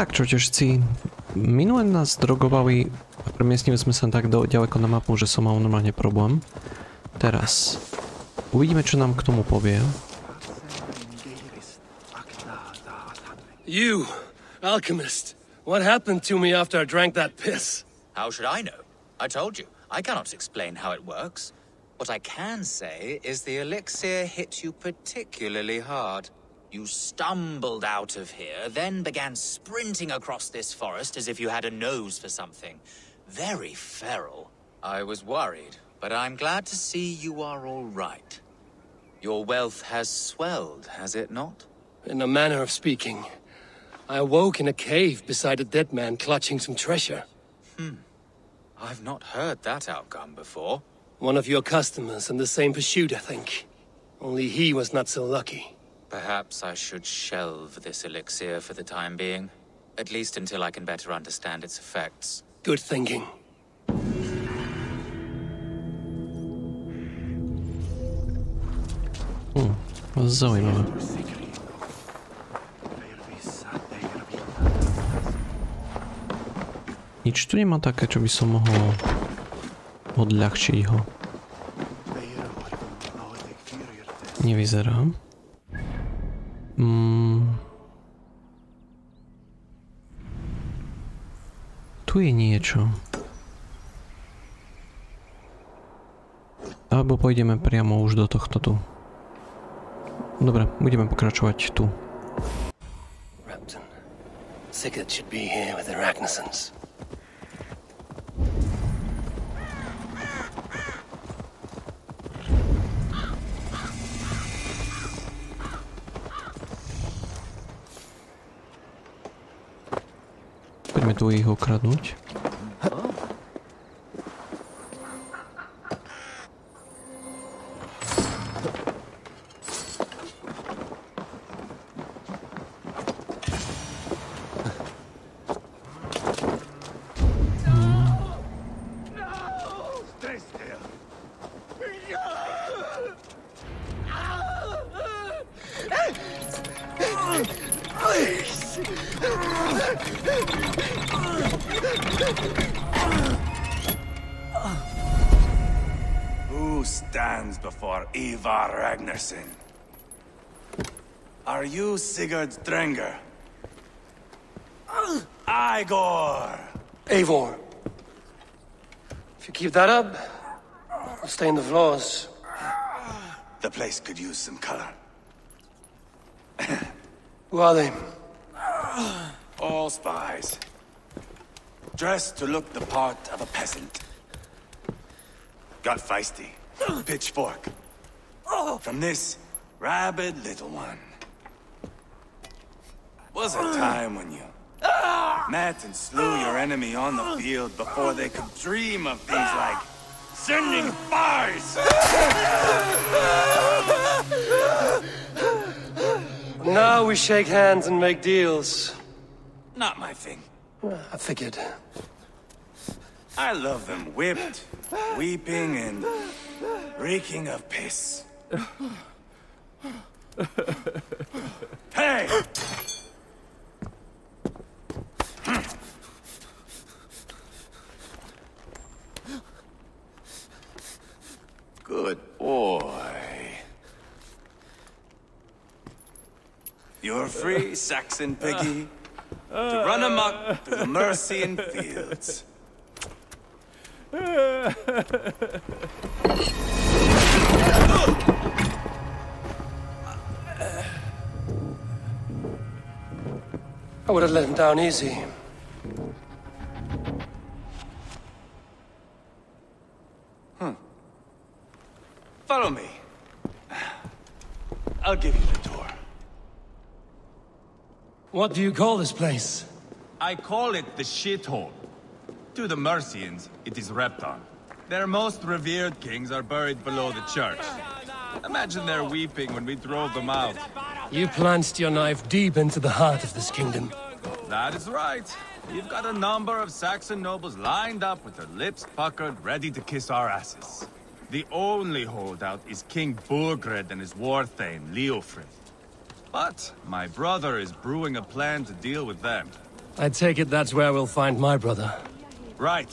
Tak, czy ci minąłem nas drogował I premiesniły smysłem tak do działek na mapu, że są mało normalnie problem. Teraz uvidíme, czy nam k tomu powie. You, alchemist, what happened to me after I drank that piss? How should I know? I told you, I cannot explain how it works. What I can say is the elixir hit you particularly hard. You stumbled out of here, then began sprinting across this forest as if you had a nose for something. Very feral. I was worried, but I'm glad to see you are all right. Your wealth has swelled, has it not? In a manner of speaking. I awoke in a cave beside a dead man clutching some treasure. I've not heard that outcome before. One of your customers in the same pursuit, I think. Only he was not so lucky. Perhaps I should shelve this elixir for the time being. At least until I can better understand its effects. Good thinking. Zajímavé. Nič tu nemá také, čo by som mohol odľahčiť ho. Nevyzerá. Tu je niečo. Alebo pôjdeme priamo už do tohto tu. Dobre, budeme pokračovať tu. Repton. Sigurd should be here with the Ragnarsons. Tu ich okradnúť. Who stands before Ivar Ragnarsson? Are you Sigurd Drenger? Eivor! Eivor. If you keep that up, I'll stay in the floors. The place could use some color. Who are they? All spies. Dressed to look the part of a peasant. Got feisty. Pitchfork. From this rabid little one. Was a time when you met and slew your enemy on the field before they could dream of things like sending fires. Now we shake hands and make deals. Not my thing. I figured. I love them whipped, weeping, and reeking of piss. Hey! Good boy. You're free, Saxon piggy, to run amok through the Mercian fields. I would have let him down easy. Follow me. I'll give you the tour. What do you call this place? I call it the Shithole. To the Mercians, it is Repton. Their most revered kings are buried below the church. Imagine their weeping when we drove them out. You plunged your knife deep into the heart of this kingdom. That is right. You've got a number of Saxon nobles lined up with their lips puckered, ready to kiss our asses. The only holdout is King Burgred and his warthane, Leofric. But my brother is brewing a plan to deal with them. I take it that's where we'll find my brother. Right.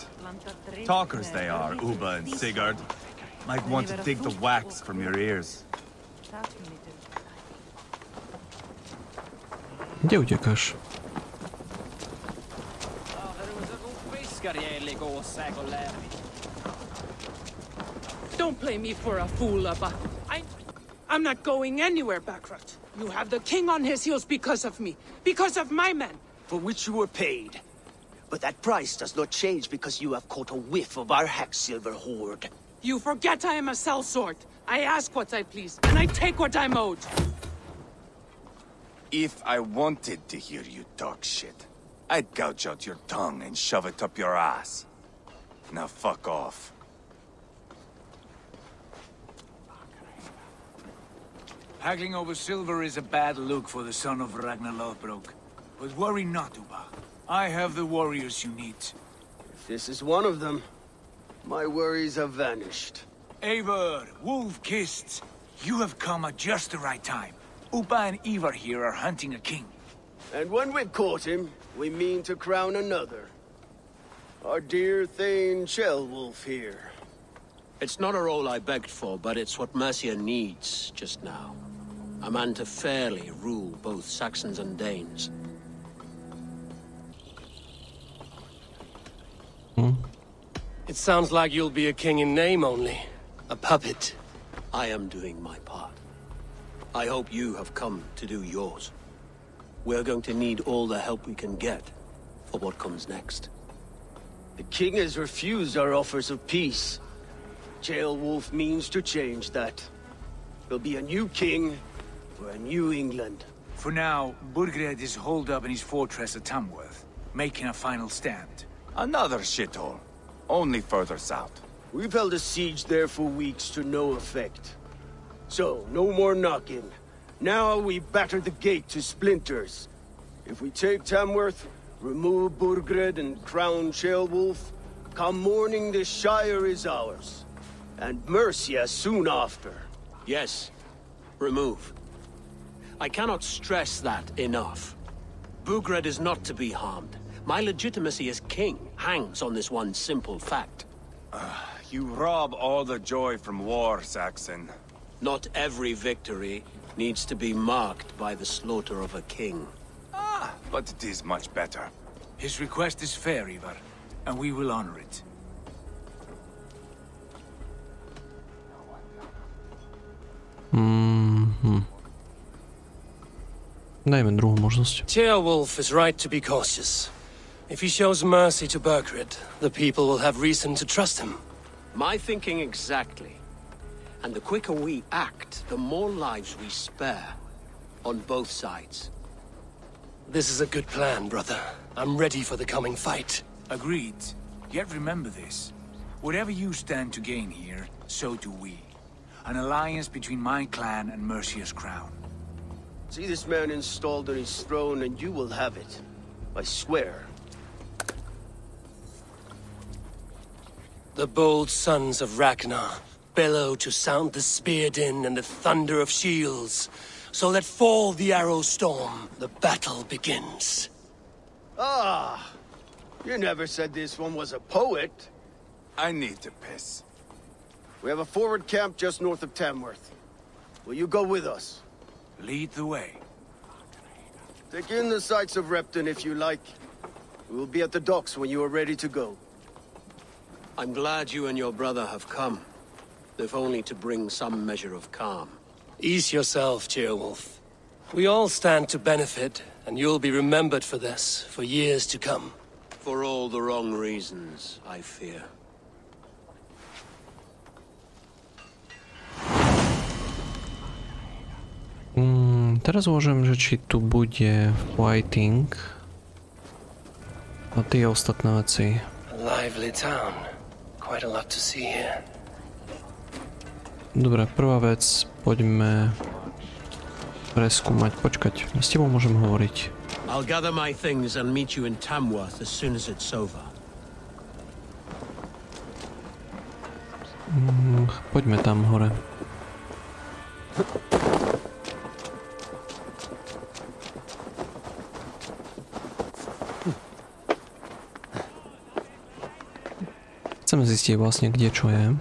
Talkers they are, Ubba and Sigurd. Might want to dig the wax from your ears. Где утекаешь? Don't play me for a fool, Ubba. I'm not going anywhere, Burgred. You have the king on his heels because of me. Because of my men. For which you were paid. But that price does not change because you have caught a whiff of our Hacksilver hoard. You forget I am a sellsword. I ask what I please, and I take what I'm owed. If I wanted to hear you talk shit, I'd gouge out your tongue and shove it up your ass. Now fuck off. Haggling over silver is a bad look for the son of Ragnar Lothbrok. But worry not, Ubba. I have the warriors you need. If this is one of them, my worries have vanished. Eivor, wolf-kissed, you have come at just the right time. Ubba and Ivar here are hunting a king. And when we've caught him, we mean to crown another. Our dear Thane Ceolwulf here. It's not a role I begged for, but it's what Mercia needs just now. A man to fairly rule both Saxons and Danes. It sounds like you'll be a king in name only. A puppet. I am doing my part. I hope you have come to do yours. We're going to need all the help we can get for what comes next. The king has refused our offers of peace. Ceolwulf means to change that. There'll be a new king for a new England. For now, Burgred is holed up in his fortress at Tamworth, making a final stand. Another shithole. Only further south. We've held a siege there for weeks to no effect. So, no more knocking. Now we batter the gate to splinters. If we take Tamworth, remove Burgred and crown Ceolwulf, come morning the Shire is ours. And Mercia soon after. Yes. Remove. I cannot stress that enough. Burgred is not to be harmed. My legitimacy as king hangs on this one simple fact. You rob all the joy from war, Saxon. Not every victory needs to be marked by the slaughter of a king. Ah, but it is much better. His request is fair, Ivar, and we will honor it. Teowulf is right to be cautious. If he shows mercy to Burgred, the people will have reason to trust him. My thinking exactly. And the quicker we act, the more lives we spare. On both sides. This is a good plan, brother. I'm ready for the coming fight. Agreed. Yet remember this. Whatever you stand to gain here, so do we. An alliance between my clan and Mercia's crown. See this man installed on his throne and you will have it. I swear. The bold sons of Ragnar bellow to sound the spear din and the thunder of shields. So let fall the arrow storm, the battle begins. Ah, you never said this one was a poet. I need to piss. We have a forward camp just north of Tamworth. Will you go with us? Lead the way. Take in the sights of Repton if you like. We will be at the docks when you are ready to go. I'm glad you and your brother have come, if only to bring some measure of calm. Ease yourself, Ceolwulf. We all stand to benefit, and you'll be remembered for this for years to come. For all the wrong reasons, I fear. Teraz złożyłem rzeczy, tu będzie fighting. A ty ostatnio cej. Lively town. Quite a lot to see here. Dobra, prvá vec, poďme preskúmať. Počkať, s tebou môžem hovoriť. I'll gather my things and meet you in Tamworth as soon as it's over. Poďme tam hore. Chcemy zistiť vlastne, kde čo je.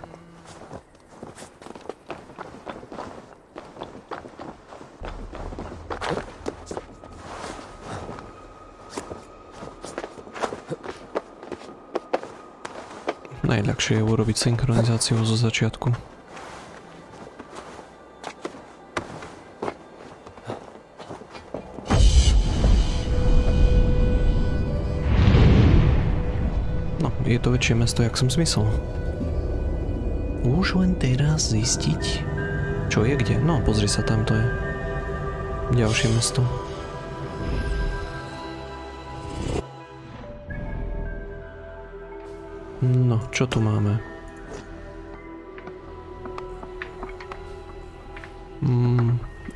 Najľahšie je urobiť synchronizáciu zo začiatku. Je to väčšie mesto, jak som zmyslel. Už len teraz zistiť, čo je kde. No, pozri sa, tam to je. Ďalšie mesto. No, čo tu máme?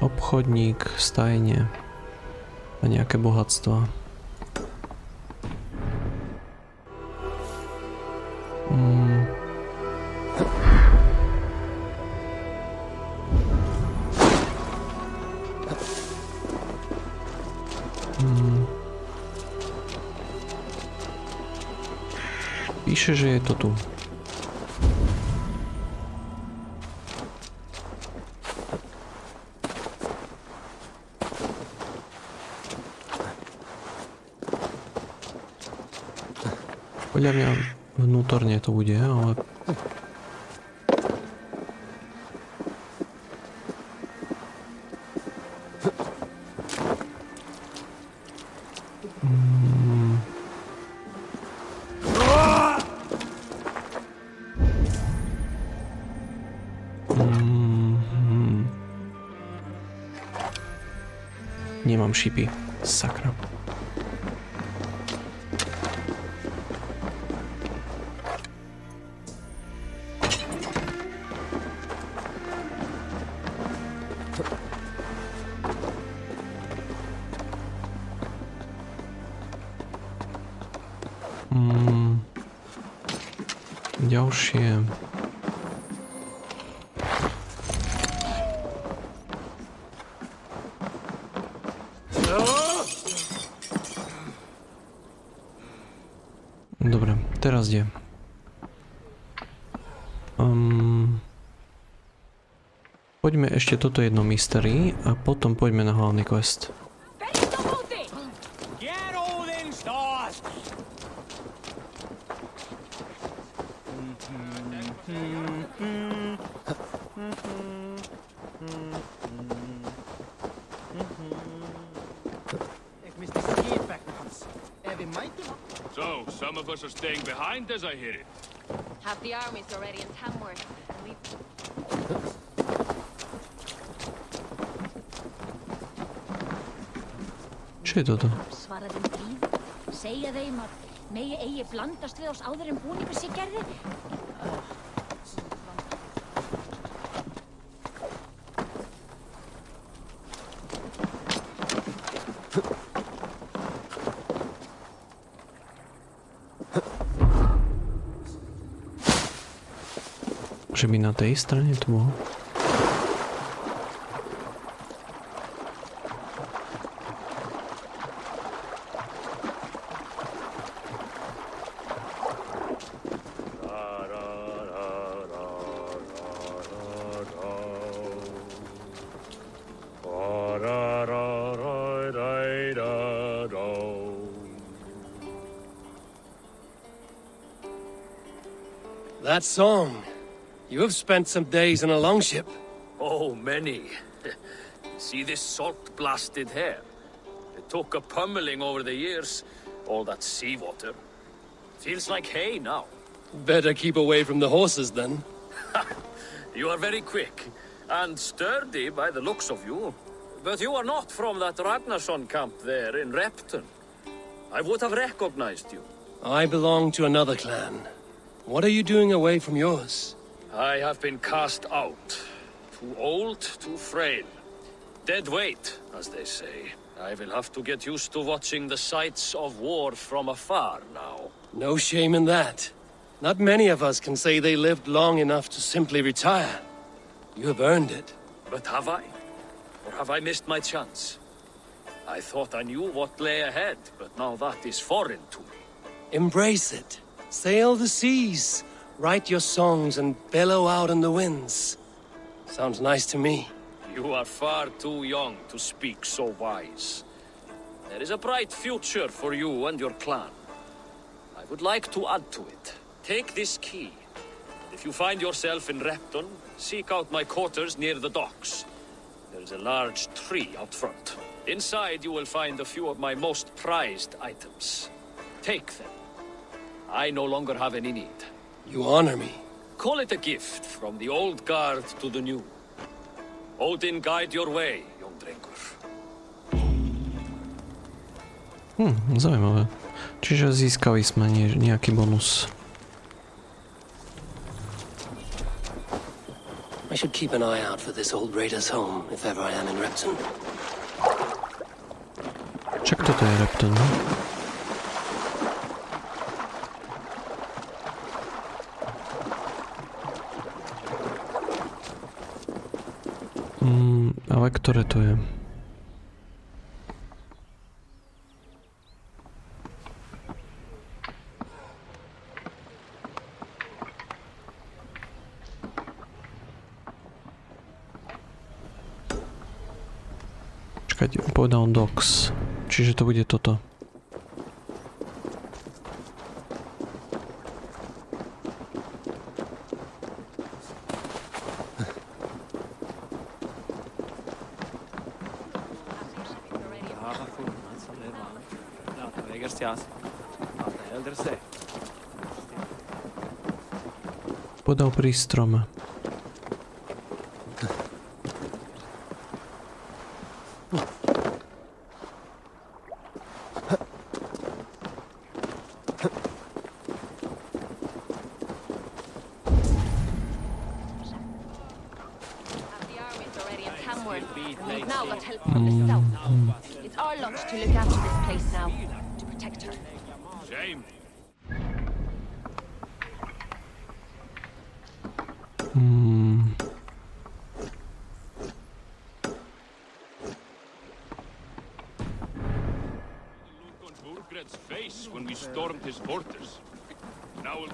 Obchodník, stajne a nejaké bohatstvo. Píše, že je to tu. Podľa mňa vnútorne to bude, ale... Nemám šipy. Sakra. Ďalšie... Dobre, teraz kde? Poďme ešte toto jedno mystery a potom poďme na hlavný quest. Are staying behind as I hear it. Have the armies already in Tamworth. Čo je toto? Svaraði Ívar. Segja þeim að megi eigi blandast við oss áður en búningur sé gerði. Že by na tej strane to bolo. That song. You have spent some days in a longship. Oh, many. See this salt-blasted hair? It took a pummeling over the years. All that seawater. Feels like hay now. Better keep away from the horses, then. You are very quick. And sturdy by the looks of you. But you are not from that Ragnarsson camp there in Repton. I would have recognized you. I belong to another clan. What are you doing away from yours? I have been cast out. Too old, too frail. Dead weight, as they say. I will have to get used to watching the sights of war from afar now. No shame in that. Not many of us can say they lived long enough to simply retire. You have earned it. But have I? Or have I missed my chance? I thought I knew what lay ahead, but now that is foreign to me. Embrace it. Sail the seas. Write your songs and bellow out in the winds. Sounds nice to me. You are far too young to speak so wise. There is a bright future for you and your clan. I would like to add to it. Take this key. If you find yourself in Repton, seek out my quarters near the docks. There is a large tree out front. Inside you will find a few of my most prized items. Take them. I no longer have any need. You honor me. Call it a gift from the old guard to the new. Odin, guide your way, young drinker. Zaujímavé. Čiže získali sme nejaký bonus. I should keep an eye out for this old raider's home if ever I am in Repton. Čak toto je Repton. Ale ktoré to je? Čakajte, on povedal docks. Čiže to bude toto. Podal pri strome. Burgred's face when we stormed his borders. Now we'll...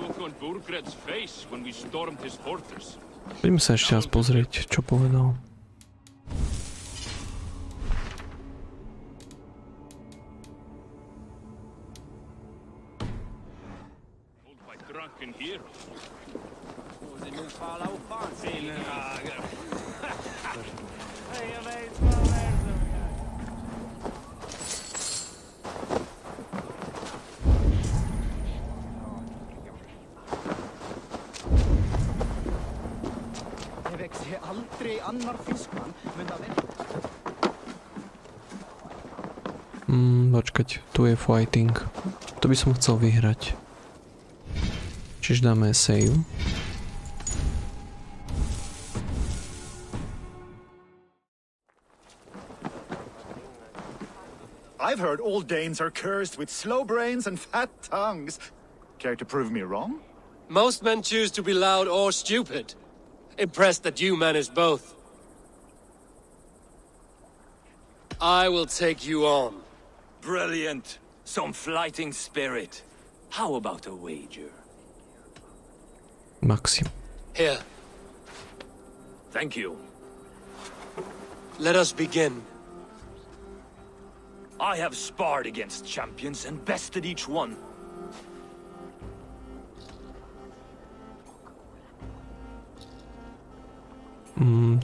Look on Burgred's face when we stormed his borders. Poďme sa ešte raz pozrieť, čo povedal. Tu je fighting. To by som chcel vyhrať. Čiže dáme save. I've heard all Danes are cursed with slow brains and fat tongues. Care to prove me wrong? Most men choose to be loud or stupid. Impressed that you manage both. I will take you on. Brilliant! Some flighting spirit. How about a wager? Maxim. Here. Thank you. Let us begin. I have sparred against champions and bested each one.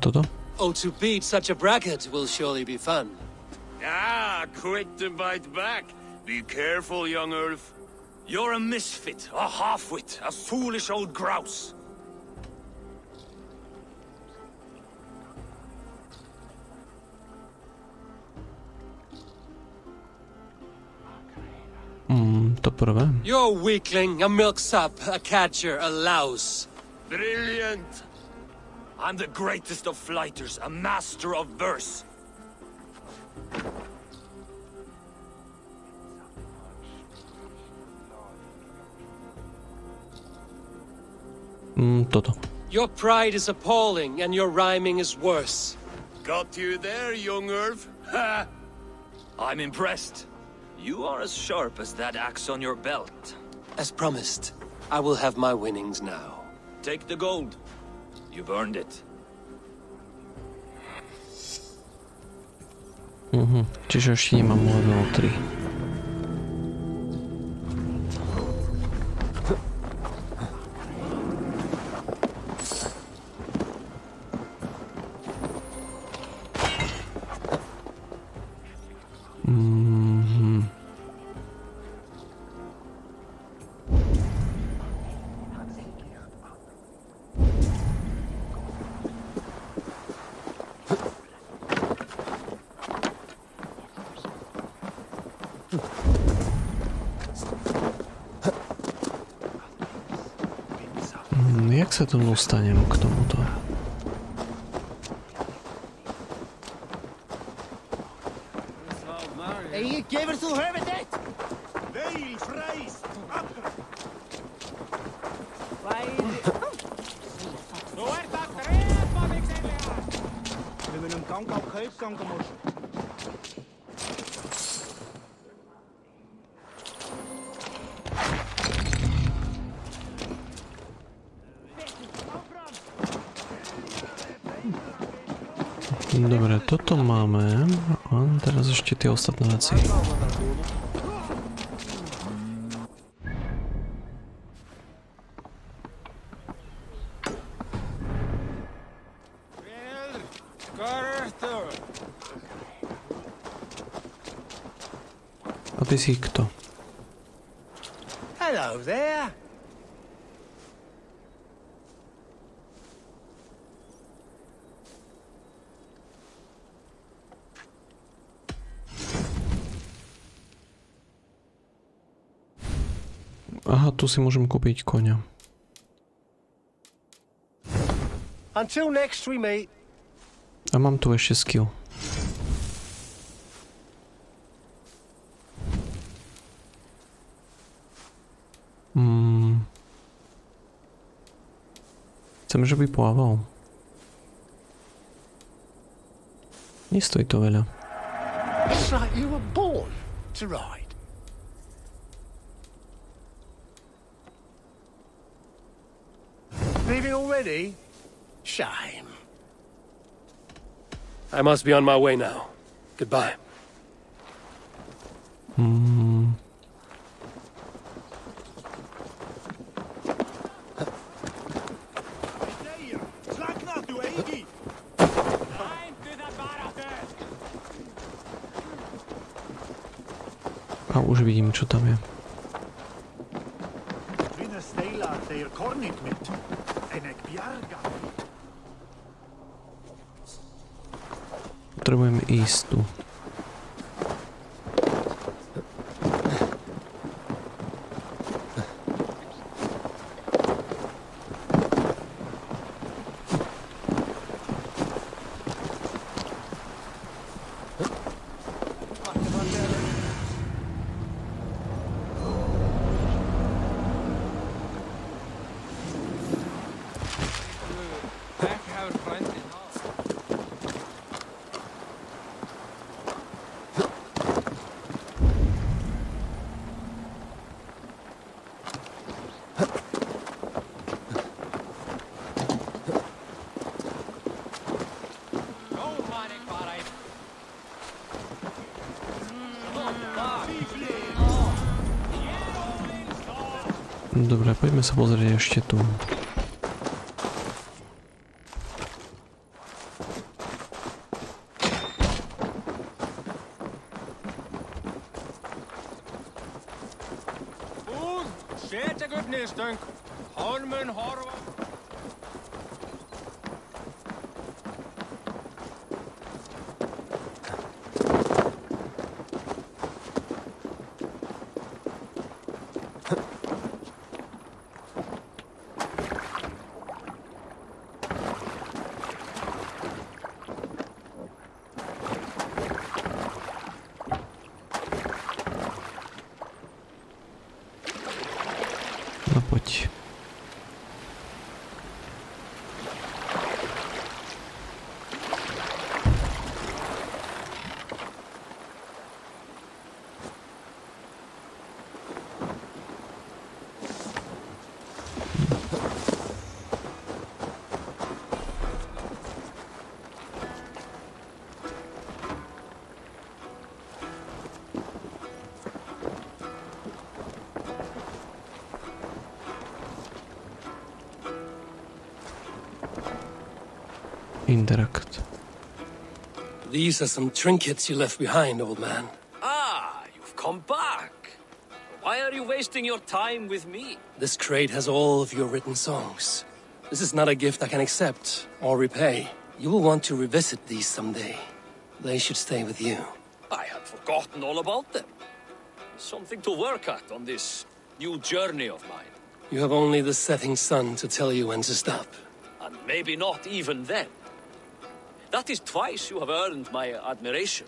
Toto? Oh, to beat such a bracket will surely be fun. Ah, quick to bite back. Be careful, young Ulf. You're a misfit, a halfwit, a foolish old grouse. To prvé. You're a weakling, a milksop, a catcher, a louse. Brilliant. I'm the greatest of flighters, a master of verse. Toto. Your pride is appalling, and your rhyming is worse. Got you there, young Irv. Ha! I'm impressed. You are as sharp as that axe on your belt. As promised, I will have my winnings now. Take the gold. You've earned it. Čiže ešte nemám level 3. Jak sa tomu dostanem k tomuto? Dobre, toto máme. A teraz ešte tie ostatné veci. A ty si kto? Hello there. Aha, tu si môžem kúpiť koňa. A mám tu ešte skill. Chcem, že by plával. Nestojí to veľa. Leaving already? Shame. I must be on my way now. Goodbye. A už vidím, čo tam je. Potrebujem ísť tu. Dobre, poďme sa pozrieť ešte tu. interact. These are some trinkets you left behind, old man. Ah, you've come back. Why are you wasting your time with me? This crate has all of your written songs. This is not a gift I can accept or repay. You will want to revisit these someday. They should stay with you. I had forgotten all about them. Something to work at on this new journey of mine. You have only the setting sun to tell you when to stop. And maybe not even then. That is twice you have earned my admiration.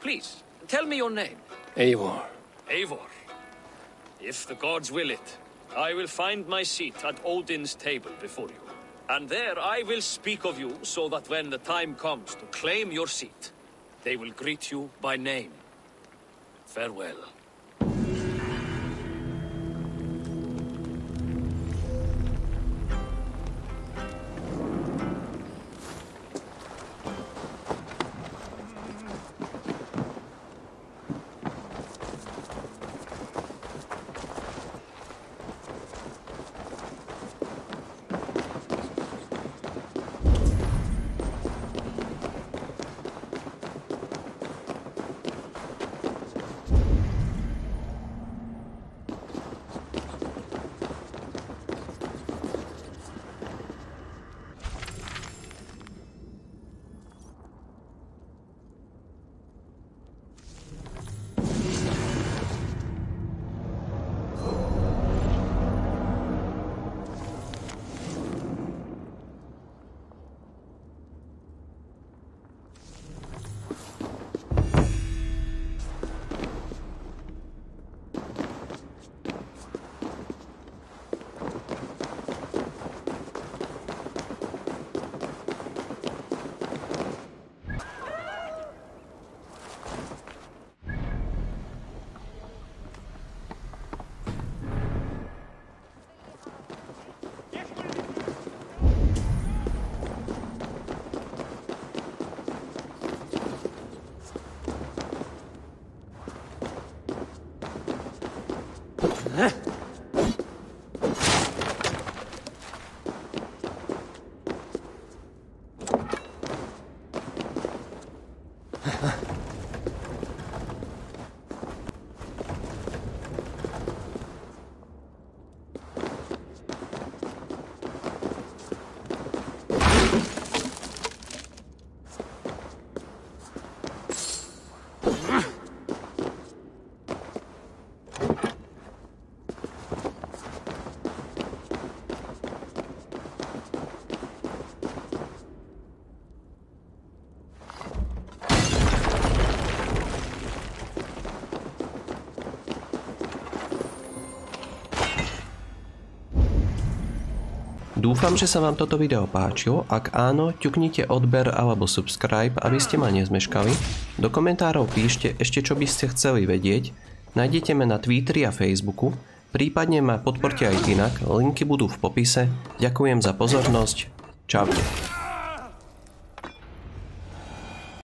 Please, tell me your name. Eivor. Eivor. If the gods will it, I will find my seat at Odin's table before you. And there I will speak of you, so that when the time comes to claim your seat, they will greet you by name. Farewell. Dúfam, že sa vám toto video páčilo, ak áno, ťuknite odber alebo subscribe, aby ste ma nezmeškali. Do komentárov píšte ešte čo by ste chceli vedieť, nájdete ma na Twitteri a Facebooku, prípadne ma podporte aj inak, linky budú v popise. Ďakujem za pozornosť, čaute.